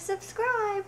subscribe.